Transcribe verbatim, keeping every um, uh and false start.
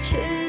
去。